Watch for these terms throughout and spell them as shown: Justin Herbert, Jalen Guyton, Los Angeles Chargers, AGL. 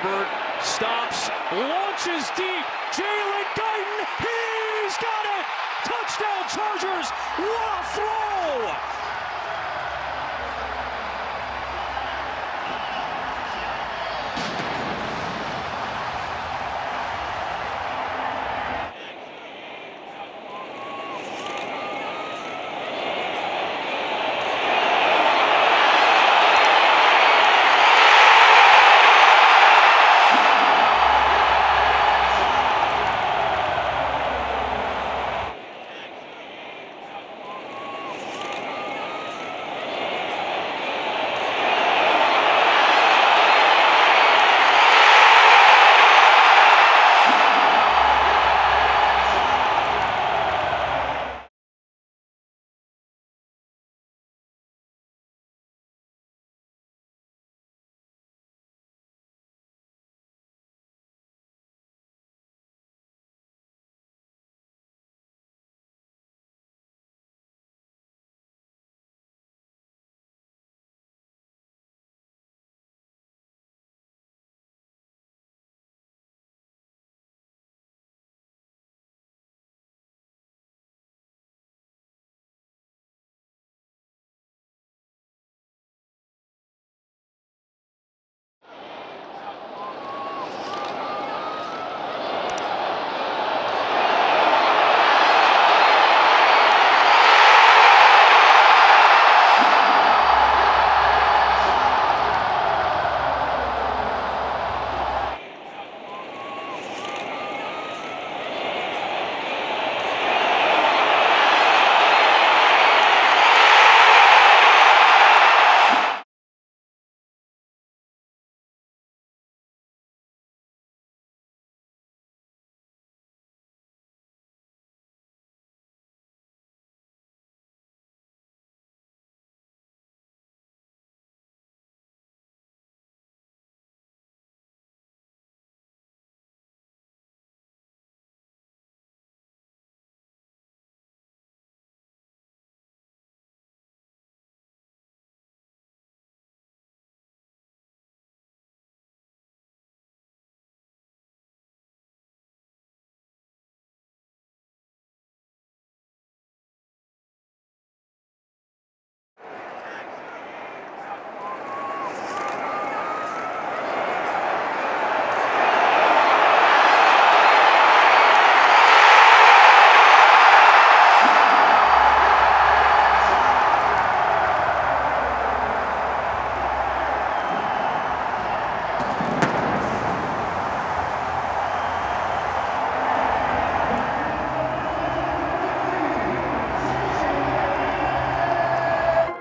Herbert stops, launches deep. Jalen Guyton, he's got it! Touchdown Chargers, what a throw!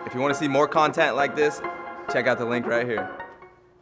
If you want to see more content like this, check out the link right here.